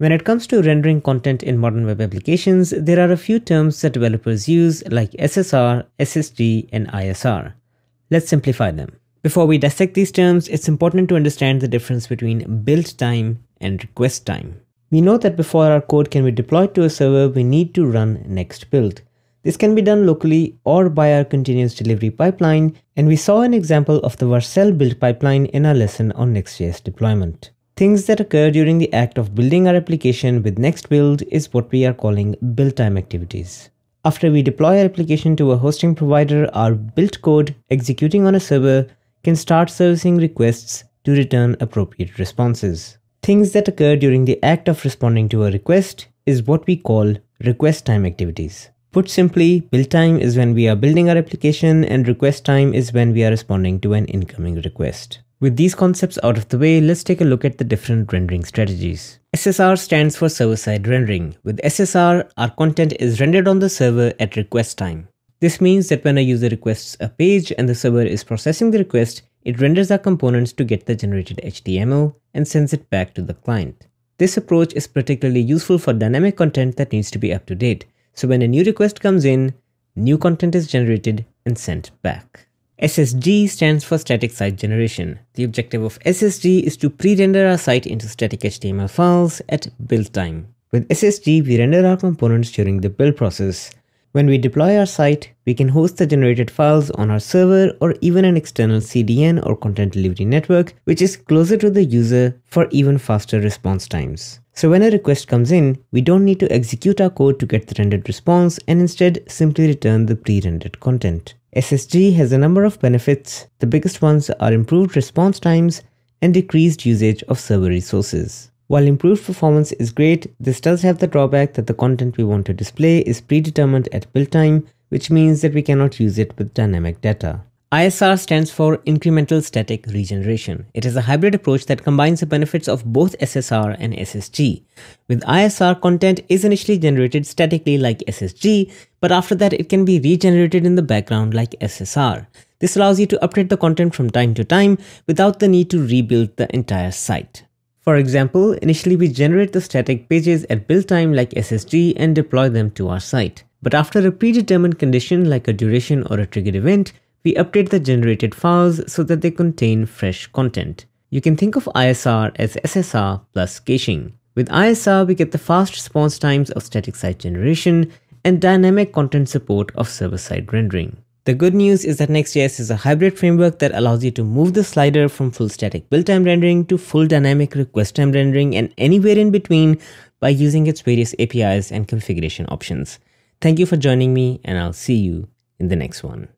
When it comes to rendering content in modern web applications, there are a few terms that developers use like SSR, SSG, and ISR. Let's simplify them. Before we dissect these terms, it's important to understand the difference between build time and request time. We know that before our code can be deployed to a server, we need to run Next Build. This can be done locally or by our continuous delivery pipeline, and we saw an example of the Vercel build pipeline in our lesson on Next.js deployment. Things that occur during the act of building our application with Next Build is what we are calling build time activities. After we deploy our application to a hosting provider, our build code executing on a server can start servicing requests to return appropriate responses. Things that occur during the act of responding to a request is what we call request time activities. Put simply, build time is when we are building our application and request time is when we are responding to an incoming request. With these concepts out of the way, let's take a look at the different rendering strategies. SSR stands for server-side rendering. With SSR, our content is rendered on the server at request time. This means that when a user requests a page and the server is processing the request, it renders our components to get the generated HTML and sends it back to the client. This approach is particularly useful for dynamic content that needs to be up to date. So when a new request comes in, new content is generated and sent back. SSG stands for static site generation. The objective of SSG is to pre-render our site into static HTML files at build time. With SSG, we render our components during the build process. When we deploy our site, we can host the generated files on our server or even an external CDN or content delivery network, which is closer to the user for even faster response times. So when a request comes in, we don't need to execute our code to get the rendered response and instead simply return the pre-rendered content. SSG has a number of benefits. The biggest ones are improved response times and decreased usage of server resources. While improved performance is great, this does have the drawback that the content we want to display is predetermined at build time, which means that we cannot use it with dynamic data. ISR stands for incremental static regeneration. It is a hybrid approach that combines the benefits of both SSR and SSG. With ISR, content is initially generated statically like SSG, but after that it can be regenerated in the background like SSR. This allows you to update the content from time to time without the need to rebuild the entire site. For example, initially we generate the static pages at build time like SSG and deploy them to our site. But after a predetermined condition like a duration or a triggered event, we update the generated files so that they contain fresh content. You can think of ISR as SSR plus caching. With ISR, we get the fast response times of static site generation and dynamic content support of server-side rendering. The good news is that Next.js is a hybrid framework that allows you to move the slider from full static build time rendering to full dynamic request time rendering and anywhere in between by using its various APIs and configuration options. Thank you for joining me, and I'll see you in the next one.